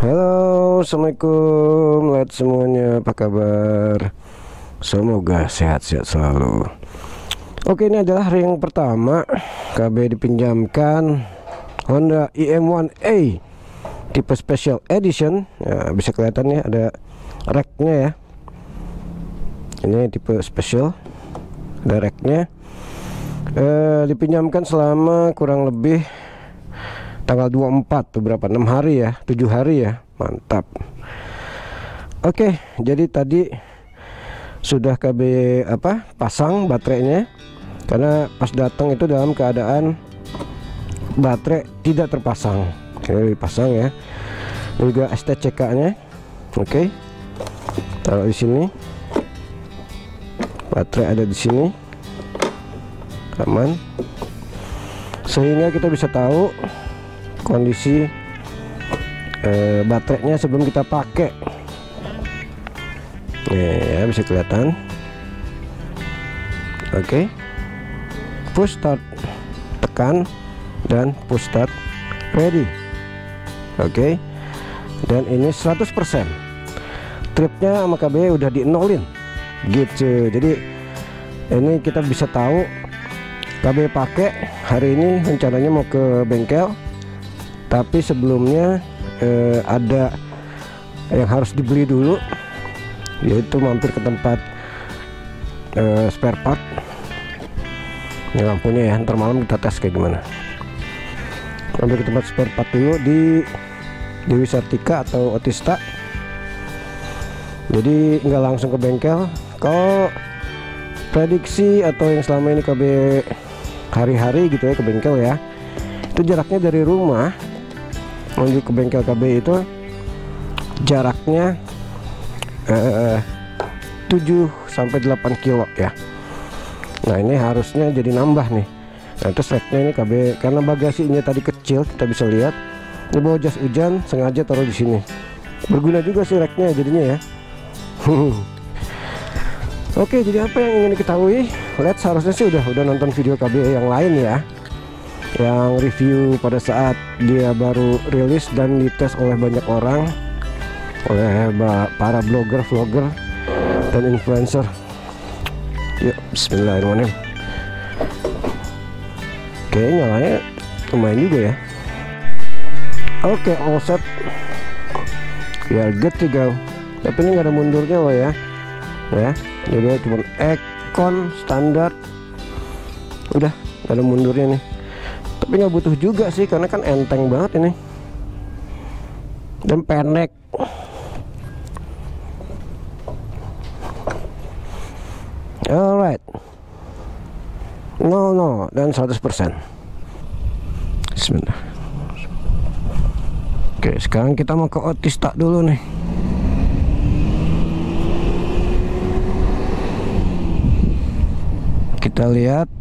Halo, assalamualaikum lihat semuanya, apa kabar? Semoga sehat-sehat selalu. Oke, ini adalah ring pertama KB dipinjamkan Honda EM1e tipe special edition ya, bisa kelihatan ya ada racknya ya, ini tipe special ada racknya. Dipinjamkan selama kurang lebih tanggal 24 tuh berapa, 6 hari ya, 7 hari ya, mantap. Oke, jadi tadi sudah KB pasang baterainya, karena pas datang itu dalam keadaan baterai tidak terpasang, jadi dipasang ya. Ini juga STCK nya oke, taruh di sini, baterai ada di sini, aman, sehingga kita bisa tahu kondisi baterainya sebelum kita pakai. Nih ya, bisa kelihatan. Oke, push start, tekan dan push start ready. Oke, dan ini 100% tripnya sama KB udah di nolin gitu. Jadi ini kita bisa tahu KB pakai hari ini, rencananya mau ke bengkel, tapi sebelumnya ada yang harus dibeli dulu, yaitu mampir ke tempat spare part. Ini lampunya ya, ntar malam kita tes kayak gimana. Mampir ke tempat spare part dulu di Dewi Sartika atau Otista, jadi nggak langsung ke bengkel. Kalau prediksi atau yang selama ini KB hari-hari gitu ya ke bengkel ya, itu jaraknya dari rumah menuju ke bengkel KB itu jaraknya 7 sampai 8 kilo ya. Nah, ini harusnya jadi nambah nih. Nah, itu setnya ini KB karena bagasinya tadi kecil, kita bisa lihat di bawah jas hujan sengaja taruh di sini. Berguna juga sih reknya jadinya ya. Oke, jadi apa yang ingin diketahui? Lihat, seharusnya sih udah nonton video KB yang lain ya, yang review pada saat dia baru rilis dan dites oleh banyak orang, oleh para blogger, vlogger, dan influencer. Yuk, bismillahirrahmanirrahim. Oke, nyalanya lumayan juga ya. Oke, all set. We are good to go. Tapi ini nggak ada mundurnya loh ya. Ya, jadi cuma aircon standar. Udah, nggak ada mundurnya nih. Tapi nggak butuh juga sih, karena kan enteng banget ini dan pendek. Alright, no dan 100%. Sebentar. Oke, sekarang kita mau ke Otista dulu nih. Kita lihat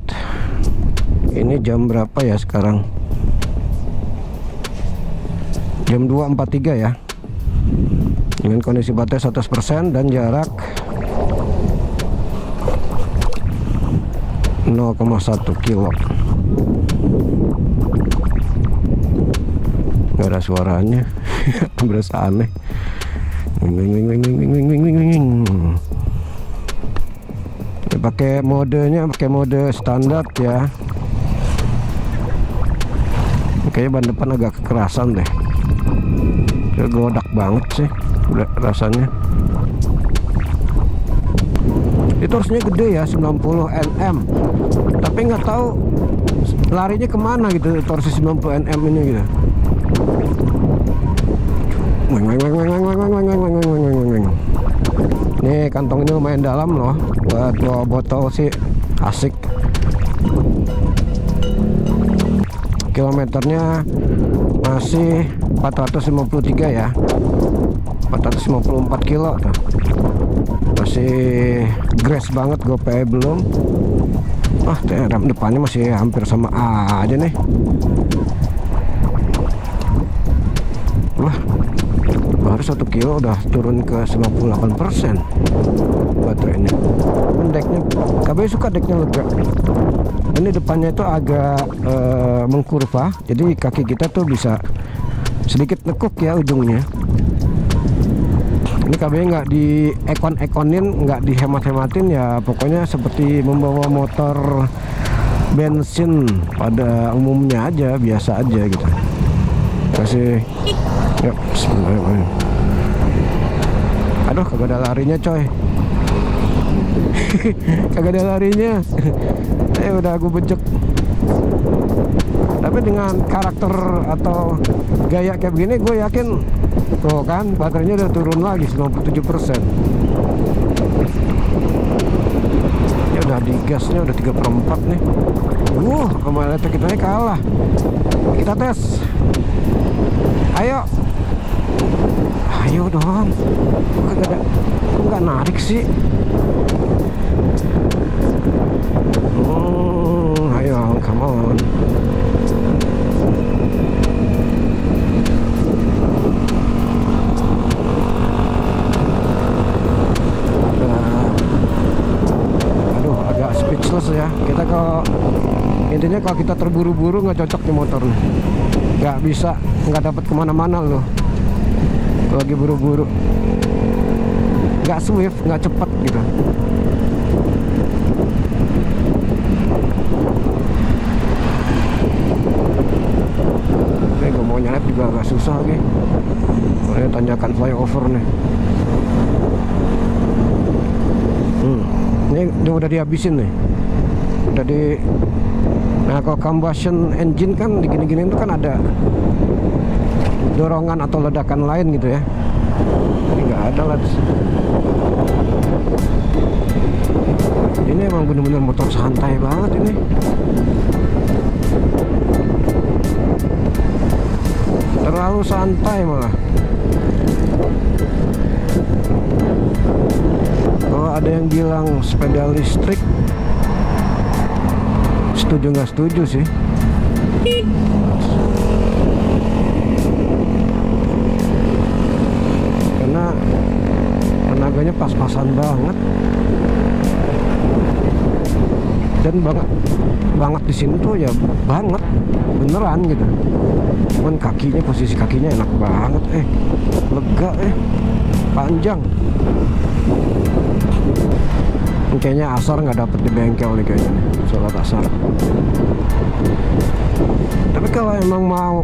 ini jam berapa ya sekarang, jam 2.43 ya, dengan kondisi baterai 100% dan jarak 0,1 kilo. Nggak ada suaranya. Berasa aneh. Pakai modenya, pakai mode standar ya. Kayaknya ban depan agak kekerasan deh, godak banget sih rasanya. Itu harusnya gede ya, 90 Nm, tapi nggak tahu larinya kemana gitu, torsi 90 Nm ini gitu. Nih, kantongnya lumayan dalam loh buat bawa botol sih, asik. Kilometernya masih 453 ya, 454 kilo tuh. Masih grass banget, GoPay belum. Ah, ram depannya masih hampir sama aja nih. Wah, baru 1 kilo udah turun ke 98% baterainya. Deknya, KB suka deknya lega. Ini depannya itu agak mengkurva, jadi kaki kita tuh bisa sedikit nekuk ya ujungnya. Ini KB nggak di ekon-ekonin, nggak dihemat-hematin ya, pokoknya seperti membawa motor bensin pada umumnya aja, biasa aja gitu. Kasih, yep, aduh kagak ada larinya coy. Kagak ada larinya. Eh udah aku becek. Tapi dengan karakter atau gaya kayak begini gue yakin tuh kan baterainya udah turun lagi 97%. Ya udah digasnya udah 3/4 nih. Sama elektrik kita ini kalah. Kita tes. Ayo. Ayo dong. Kok nggak narik sih? Ayo, come on. Aduh, agak speechless ya. Kita kalau intinya kalau kita terburu-buru nggak cocok di motor nih. Nggak bisa, nggak dapat kemana-mana loh. Kalau lagi buru-buru, nggak swift, nggak cepat gitu. Juga agak susah nih, soalnya tanjakan flyover nih. Ini udah dihabisin nih, udah di. Nah kalau combustion engine kan di gini-gini itu kan ada dorongan atau ledakan lain gitu ya. Ini nggak ada lah. Ini emang bener-bener motor santai banget ini. Terlalu santai malah. Kalau ada yang bilang sepeda listrik, setuju nggak setuju sih. Karena tenaganya pas-pasan banget. Dan banget di sini tuh ya banget beneran gitu. Cuman kakinya, posisi kakinya enak banget, lega, panjang. Kayaknya asar nggak dapet di bengkel nih kayaknya, sholat asar. Tapi kalau emang mau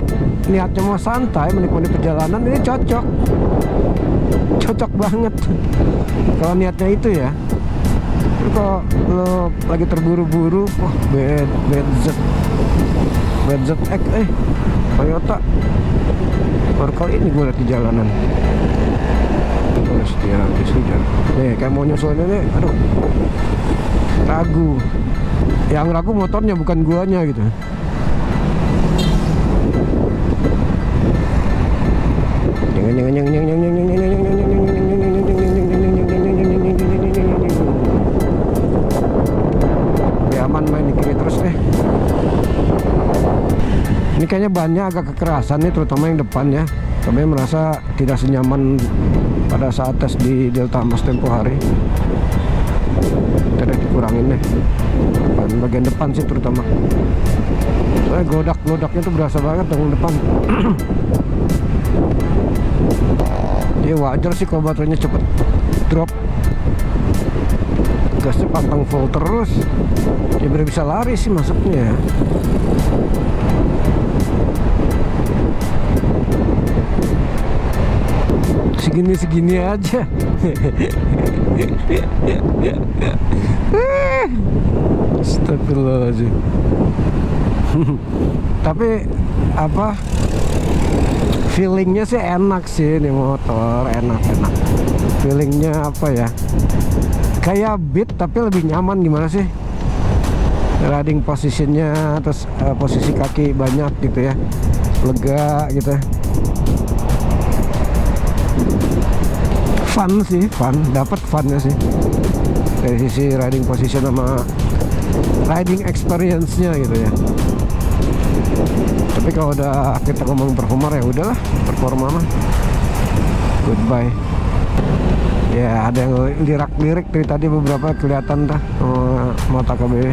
niatnya mau santai menikmati perjalanan ini cocok, cocok banget. Kalau niatnya itu ya. Kalau lo lagi terburu-buru, wah BZX Toyota baru kali ini gue lihat di jalanan. Terus dia habis hujan nih, kayak mau nyusul ini, aduh ragu. Yang ragu motornya bukan guanya gitu. Ini kayaknya bannya agak kekerasan nih, terutama yang depan ya. Tapi merasa tidak senyaman pada saat tes di Delta Mas tempo hari. Kita dikurangin deh bagian depan sih terutama. Soalnya godak-godaknya tuh berasa banget dengan depan. Dia wajar sih kalau baterainya cepet drop. Gasnya pantang full terus. Dia biar bisa lari sih masuknya. Segini-segini aja. Astagfirullahaladzim. Tapi apa, feelingnya sih enak sih ini motor, enak-enak. Feelingnya apa ya, kayak Beat tapi lebih nyaman. Gimana sih riding positionnya, terus posisi kaki banyak gitu ya, lega gitu. Fun sih, fun, dapat funnya sih dari sisi riding position sama riding experience-nya gitu ya. Tapi kalau udah kita ngomong performa ya udahlah, performa mah goodbye. Ya ada yang lirak-lirik dari tadi beberapa kelihatan dah mata KB.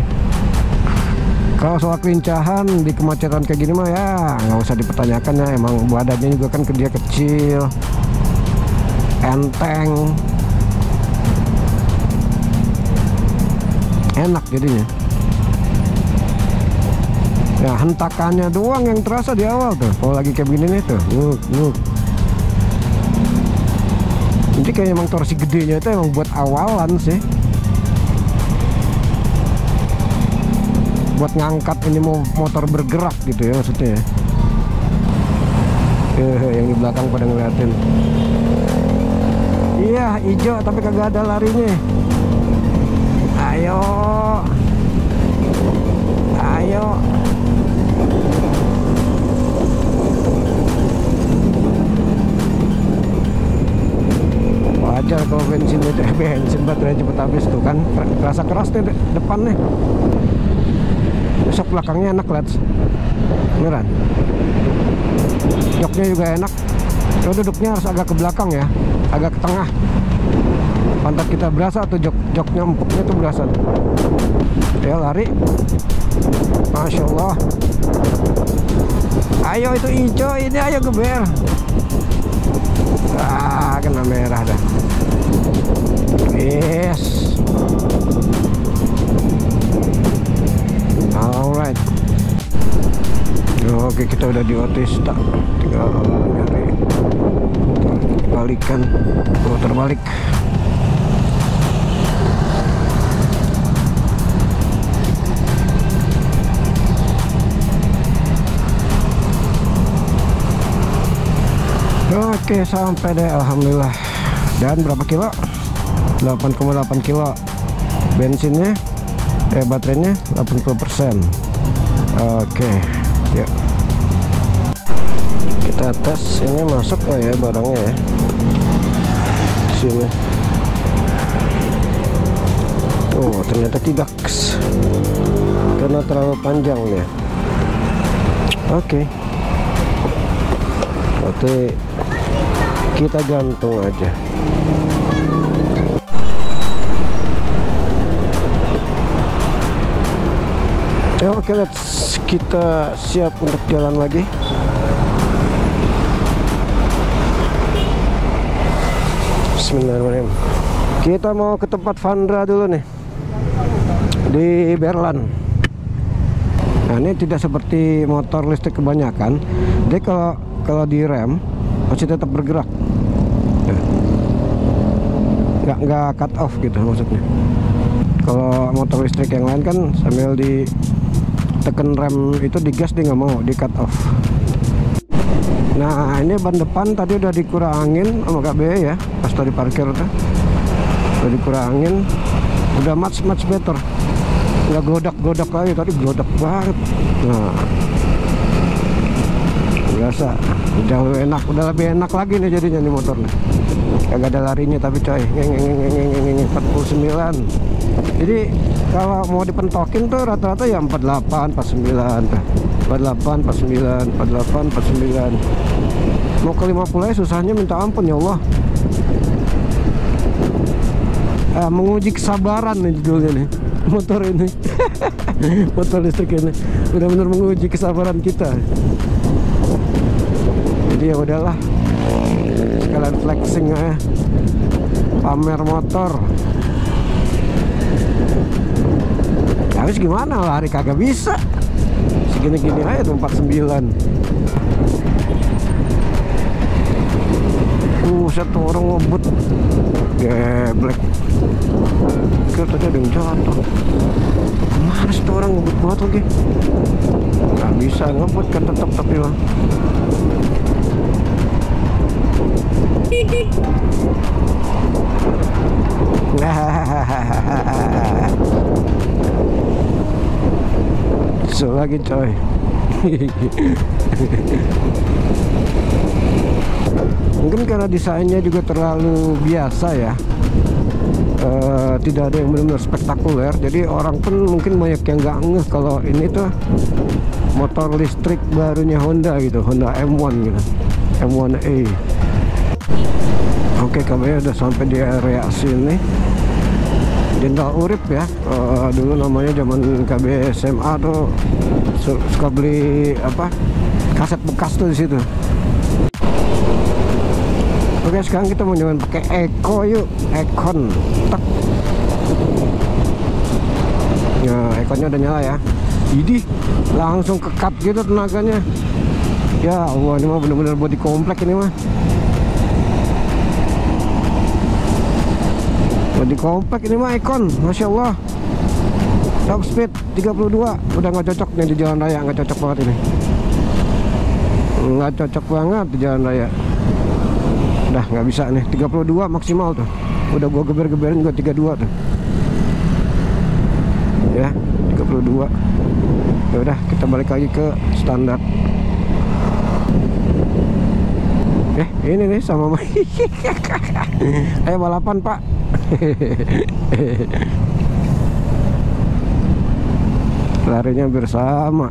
Kalau soal kelincahan di kemacetan kayak gini mah ya nggak usah dipertanyakan ya, emang badannya juga kan dia kecil, enteng, enak jadinya. Ya hentakannya doang yang terasa di awal tuh. Kalau lagi kayak begini nih tuh, jadi kayak emang torsi gedenya itu emang buat awalan sih, buat ngangkat ini motor bergerak gitu ya maksudnya ya. Yang di belakang pada ngeliatin. Iya hijau tapi kagak ada larinya. Ayo, ayo. Wajar kalau bensin baterainya cepet habis tuh kan, terasa keras nih depan nih. Besok belakangnya enak lihat, beneran. Joknya juga enak. Kalau duduknya harus agak ke belakang ya, agak ke tengah. Pantat kita berasa tuh joknya, empuknya tuh berasa. Ya lari, masya Allah. Ayo itu hijau ini, ayo geber. Ah kena merah dah. Yes. Alright. Oke, kita udah di Otista. Tinggal nyari balikan, putar balik. Oke, sampai deh, alhamdulillah. Dan berapa kilo? 8,8 kilo bensinnya. Baterainya 80%. Oke, yuk kita tes ini masuk nggak ya barangnya ya. Sini. Oh ternyata tidak, karena terlalu panjang ya. Oke, berarti kita gantung aja. Ya, oke, let's kita siap untuk jalan lagi. Bismillahirrahmanirrahim. Kita mau ke tempat Vandra dulu nih di Berlan. Nah ini tidak seperti motor listrik kebanyakan, dia kalau direm masih tetap bergerak, nggak cut off gitu maksudnya. Kalau motor listrik yang lain kan sambil di tekan rem itu digas dia nggak mau, di cut off. Nah ini ban depan tadi udah dikurangin sama KBE ya, pas tadi parkir udah dikurangin, udah much better, nggak godak lagi, tadi godak banget. Nah biasa jauh enak, udah lebih enak lagi nih jadinya nih motornya, kagak ada larinya tapi coy, 49. Jadi kalau mau dipentokin tuh rata-rata ya 48, 49, 48, 49, 48, 49. Mau ke 50 aja susahnya minta ampun ya Allah. Menguji kesabaran nih judulnya nih, motor ini. Motor listrik ini benar-benar menguji kesabaran kita. Jadi ya udahlah, sekalian flexing aja, pamer motor. Habis gimana, lari kagak bisa, segini-gini aja tuh 49. Satu orang ngebut geblek, kira tadi ada yang jatuh. Kemana satu orang ngebut banget lagi, nggak bisa ngebut kan tetap tapi lah. So lagi coy. Mungkin karena desainnya juga terlalu biasa ya, tidak ada yang benar-benar spektakuler. Jadi orang pun mungkin banyak yang nggak ngeh kalau ini tuh motor listrik barunya Honda gitu, Honda EM1e gitu, EM1e. Oke, kami udah sampai di area sini. Jenderal Urip ya. Dulu namanya zaman KB SMA tuh suka beli apa kaset bekas tuh di situ. Oke, sekarang kita mau nyobain pakai Eko yuk, Ekon. Tek. Ya, Ekonnya udah nyala ya. Idih, langsung kekat gitu tenaganya. Ya Allah, ini mah bener-bener body komplek ini mah. Body komplek ini mah Ekon, Masya Allah. Top speed 32, udah nggak cocok nih di jalan raya, nggak cocok banget ini. Nggak cocok banget di jalan raya. Udah nggak bisa nih, 32 maksimal tuh. Udah gua geber-geberin juga 32 tuh. Ya, 32. Ya udah, kita balik lagi ke standar. Ini nih sama ayo balapan Pak. Larinya bersama.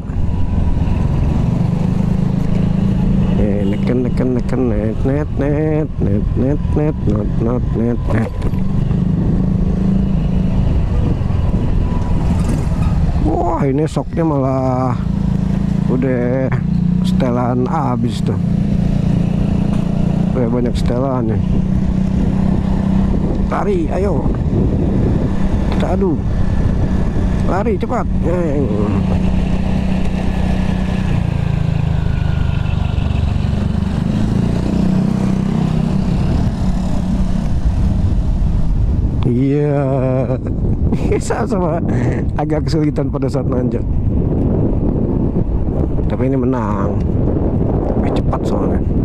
Neken net. Wah, ini shocknya malah udah setelan abis tuh. Banyak setelan nih. Lari, ayo. Kita adu. Lari cepat. Iya. Sama-sama agak kesulitan pada saat nanjak. Tapi ini menang. Cepat soalnya.